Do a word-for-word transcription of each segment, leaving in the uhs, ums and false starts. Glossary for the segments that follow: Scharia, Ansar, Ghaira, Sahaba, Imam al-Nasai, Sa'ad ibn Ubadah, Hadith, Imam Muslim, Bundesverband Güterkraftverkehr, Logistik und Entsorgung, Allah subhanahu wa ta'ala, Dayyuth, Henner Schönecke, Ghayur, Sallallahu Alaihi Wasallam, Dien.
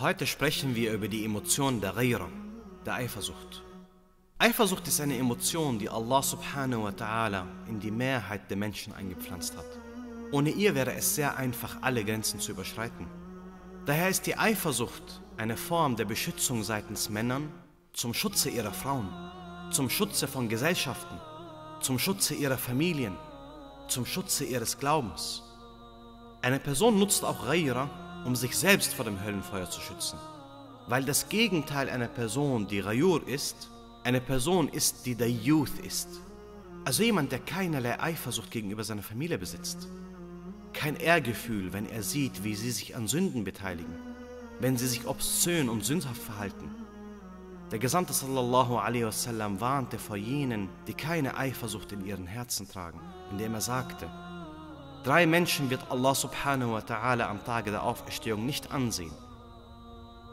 Heute sprechen wir über die Emotion der Ghaira, der Eifersucht. Eifersucht ist eine Emotion, die Allah subhanahu wa ta'ala in die Mehrheit der Menschen eingepflanzt hat. Ohne ihr wäre es sehr einfach, alle Grenzen zu überschreiten. Daher ist die Eifersucht eine Form der Beschützung seitens Männern zum Schutze ihrer Frauen, zum Schutze von Gesellschaften, zum Schutze ihrer Familien, zum Schutze ihres Glaubens. Eine Person nutzt auch Ghaira, um sich selbst vor dem Höllenfeuer zu schützen. Weil das Gegenteil einer Person, die Ghayur ist, eine Person ist, die Dayyuth ist. Also jemand, der keinerlei Eifersucht gegenüber seiner Familie besitzt. Kein Ehrgefühl, wenn er sieht, wie sie sich an Sünden beteiligen, wenn sie sich obszön und sündhaft verhalten. Der Gesandte Sallallahu Alaihi Wasallam warnte vor jenen, die keine Eifersucht in ihren Herzen tragen, indem er sagte: Drei Menschen wird Allah subhanahu wa ta'ala am Tage der Auferstehung nicht ansehen.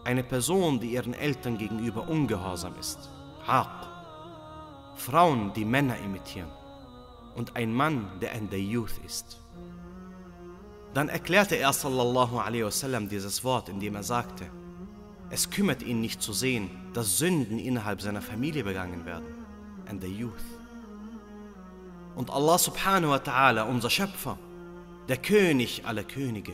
Eine Person, die ihren Eltern gegenüber ungehorsam ist, Haq. Frauen, die Männer imitieren. Und ein Mann, der ein Dayyuth ist. Dann erklärte er Sallallahu Alaihi Wasallam dieses Wort, indem er sagte: Es kümmert ihn nicht zu sehen, dass Sünden innerhalb seiner Familie begangen werden. Ein Dayyuth. Und Allah subhanahu wa ta'ala, unser Schöpfer, der König aller Könige,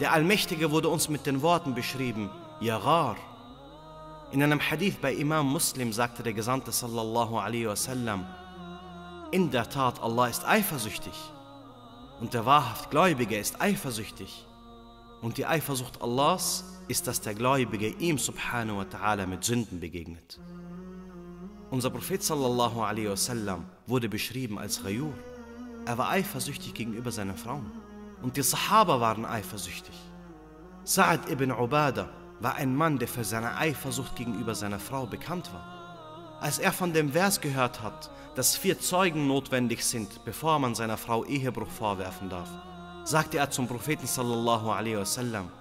der Allmächtige, wurde uns mit den Worten beschrieben: Ya Ghar. In einem Hadith bei Imam Muslim sagte der Gesandte Sallallahu Alaihi Wasallam: In der Tat, Allah ist eifersüchtig und der wahrhaft Gläubige ist eifersüchtig. Und die Eifersucht Allahs ist, dass der Gläubige ihm subhanahu wa ta'ala mit Sünden begegnet. Unser Prophet Sallallahu Alaihi Wasallam wurde beschrieben als Ghayur. Er war eifersüchtig gegenüber seinen Frauen. Und die Sahaba waren eifersüchtig. Sa'ad ibn Ubadah war ein Mann, der für seine Eifersucht gegenüber seiner Frau bekannt war. Als er von dem Vers gehört hat, dass vier Zeugen notwendig sind, bevor man seiner Frau Ehebruch vorwerfen darf, sagte er zum Propheten Sallallahu Alaihi Wasallam: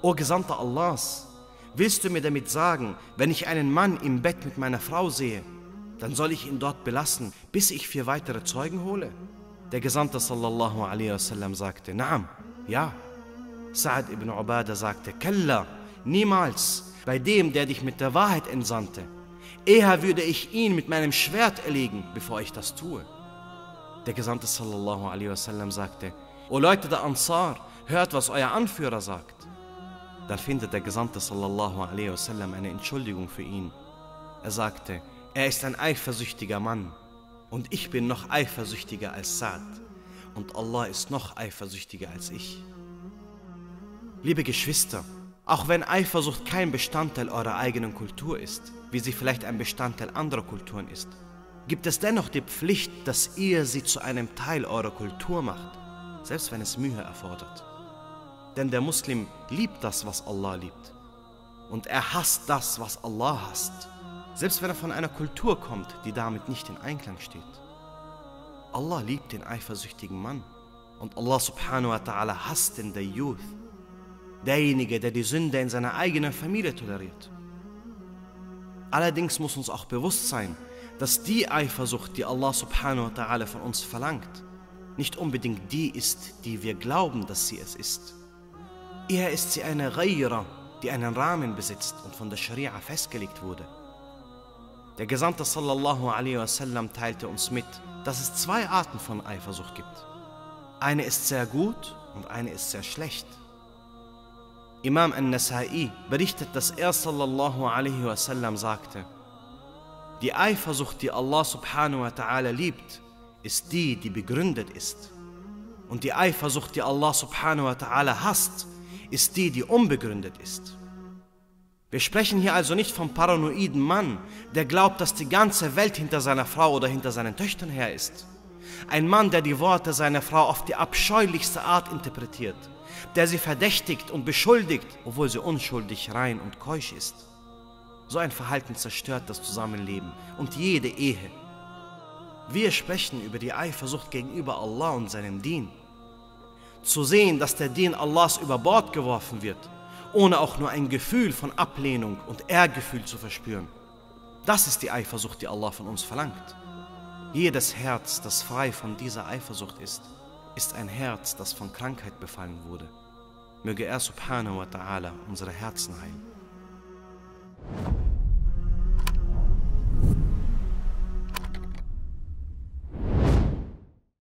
O Gesandter Allahs, willst du mir damit sagen, wenn ich einen Mann im Bett mit meiner Frau sehe, dann soll ich ihn dort belassen, bis ich vier weitere Zeugen hole? Der Gesandte Sallallahu Alaihi Wasallam sagte: Naam, ja. Sa'ad ibn Ubadah sagte: Kalla, niemals, bei dem, der dich mit der Wahrheit entsandte. Eher würde ich ihn mit meinem Schwert erlegen, bevor ich das tue. Der Gesandte Sallallahu Alaihi Wasallam sagte: O Leute der Ansar, hört, was euer Anführer sagt. Dann findet der Gesandte Sallallahu Alaihi Wasallam eine Entschuldigung für ihn. Er sagte: Er ist ein eifersüchtiger Mann und ich bin noch eifersüchtiger als Sa'ad und Allah ist noch eifersüchtiger als ich. Liebe Geschwister, auch wenn Eifersucht kein Bestandteil eurer eigenen Kultur ist, wie sie vielleicht ein Bestandteil anderer Kulturen ist, gibt es dennoch die Pflicht, dass ihr sie zu einem Teil eurer Kultur macht, selbst wenn es Mühe erfordert. Denn der Muslim liebt das, was Allah liebt und er hasst das, was Allah hasst. Selbst wenn er von einer Kultur kommt, die damit nicht in Einklang steht. Allah liebt den eifersüchtigen Mann und Allah subhanahu wa ta'ala hasst den Dayyuth, derjenige, der die Sünde in seiner eigenen Familie toleriert. Allerdings muss uns auch bewusst sein, dass die Eifersucht, die Allah subhanahu wa ta'ala von uns verlangt, nicht unbedingt die ist, die wir glauben, dass sie es ist. Eher ist sie eine Ghaira, die einen Rahmen besitzt und von der Scharia festgelegt wurde. Der Gesandte Sallallahu Alaihi Wasallam teilte uns mit, dass es zwei Arten von Eifersucht gibt. Eine ist sehr gut und eine ist sehr schlecht. Imam al-Nasai berichtet, dass er Sallallahu Alaihi Wasallam sagte: Die Eifersucht, die Allah subhanahu wa ta'ala liebt, ist die, die begründet ist. Und die Eifersucht, die Allah subhanahu wa ta'ala hasst, ist die, die unbegründet ist. Wir sprechen hier also nicht vom paranoiden Mann, der glaubt, dass die ganze Welt hinter seiner Frau oder hinter seinen Töchtern her ist. Ein Mann, der die Worte seiner Frau auf die abscheulichste Art interpretiert, der sie verdächtigt und beschuldigt, obwohl sie unschuldig, rein und keusch ist. So ein Verhalten zerstört das Zusammenleben und jede Ehe. Wir sprechen über die Eifersucht gegenüber Allah und seinem Dien. Zu sehen, dass der Dien Allahs über Bord geworfen wird, ohne auch nur ein Gefühl von Ablehnung und Ehrgefühl zu verspüren. Das ist die Eifersucht, die Allah von uns verlangt. Jedes Herz, das frei von dieser Eifersucht ist, ist ein Herz, das von Krankheit befallen wurde. Möge er subhanahu wa ta'ala unsere Herzen heilen.